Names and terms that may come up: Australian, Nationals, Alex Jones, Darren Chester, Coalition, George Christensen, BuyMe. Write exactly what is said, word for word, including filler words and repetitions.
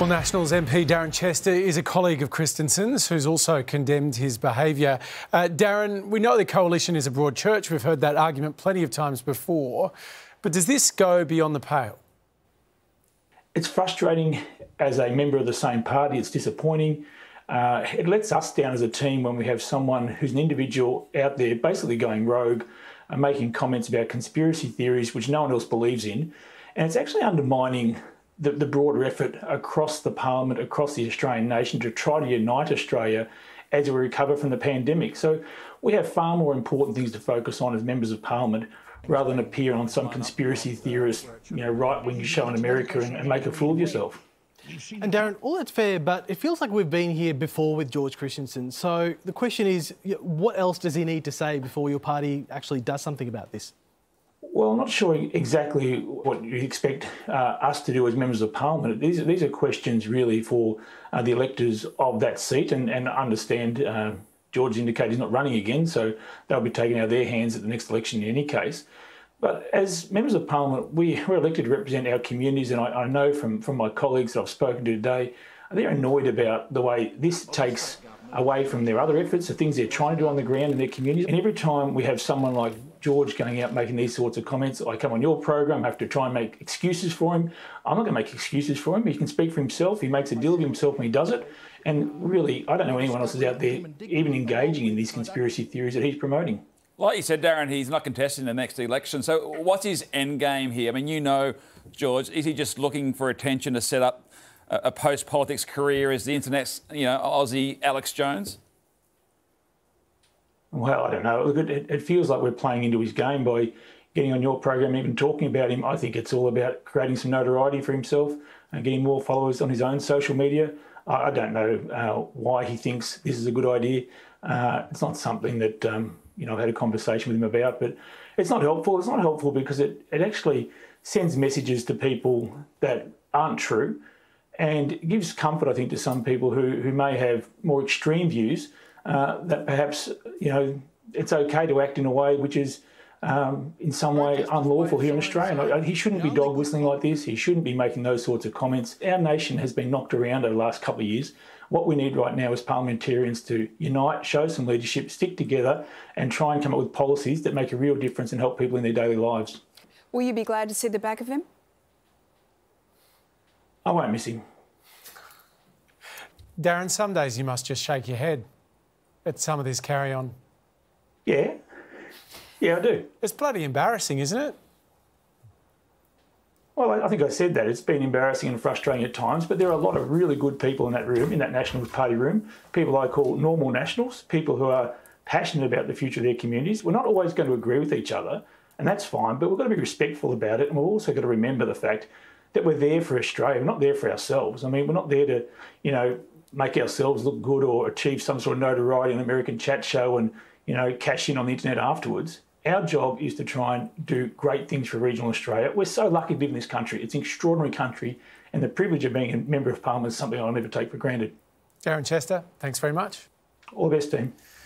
Well, Nationals M P Darren Chester is a colleague of Christensen's who's also condemned his behaviour. Uh, Darren, we know the Coalition is a broad church. We've heard that argument plenty of times before. But does this go beyond the pale? It's frustrating as a member of the same party. It's disappointing. Uh, it lets us down as a team when we have someone who's an individual out there basically going rogue and making comments about conspiracy theories which no one else believes in. And it's actually undermining The, the broader effort across the parliament, across the Australian nation to try to unite Australia as we recover from the pandemic. So we have far more important things to focus on as members of parliament rather than appear on some conspiracy theorist, you know, right-wing show in America and, and make a fool of yourself. And Darren, all that's fair, but it feels like we've been here before with George Christensen. So the question is, what else does he need to say before your party actually does something about this? Well, I'm not sure exactly what you expect uh, us to do as members of parliament. These, these are questions really for uh, the electors of that seat, and, and understand uh, George indicated he's not running again, so they'll be taken out of their hands at the next election in any case. But as members of parliament, we, we're elected to represent our communities, and I, I know from, from my colleagues that I've spoken to today, they're annoyed about the way this takes away from their other efforts, the things they're trying to do on the ground in their communities. And every time we have someone like George going out making these sorts of comments, I come on your program, have to try and make excuses for him. I'm not going to make excuses for him. He can speak for himself. He makes a deal of himself when he does it. And really, I don't know anyone else is out there even engaging in these conspiracy theories that he's promoting. Like you said, Darren, he's not contesting the next election. So what's his end game here? I mean, you know, George, is he just looking for attention to set up a post-politics career as the internet's, you know, Aussie Alex Jones? Well, I don't know. Look, it, it feels like we're playing into his game by getting on your program, even talking about him. I think it's all about creating some notoriety for himself and getting more followers on his own social media. I, I don't know uh, why he thinks this is a good idea. Uh, it's not something that, um, you know, I've had a conversation with him about, but it's not helpful. It's not helpful because it, it actually sends messages to people that aren't true. And it gives comfort, I think, to some people who, who may have more extreme views uh, that perhaps, you know, it's okay to act in a way which is um, in some way unlawful here in Australia. He shouldn't be dog whistling like this. He shouldn't be making those sorts of comments. Our nation has been knocked around over the last couple of years. What we need right now is parliamentarians to unite, show some leadership, stick together and try and come up with policies that make a real difference and help people in their daily lives. Will you be glad to see the back of him? I won't miss him. Darren, some days you must just shake your head at some of this carry-on. Yeah. Yeah, I do. It's bloody embarrassing, isn't it? Well, I think I said that. It's been embarrassing and frustrating at times, but there are a lot of really good people in that room, in that Nationals Party room, people I call normal Nationals, people who are passionate about the future of their communities. We're not always going to agree with each other, and that's fine, but we've got to be respectful about it, and we've also got to remember the fact that we're there for Australia, we're not there for ourselves. I mean, we're not there to, you know, make ourselves look good or achieve some sort of notoriety in an American chat show and, you know, cash in on the internet afterwards. Our job is to try and do great things for regional Australia. We're so lucky to live in this country. It's an extraordinary country, and the privilege of being a member of parliament is something I'll never take for granted. Darren Chester, thanks very much. All the best, team.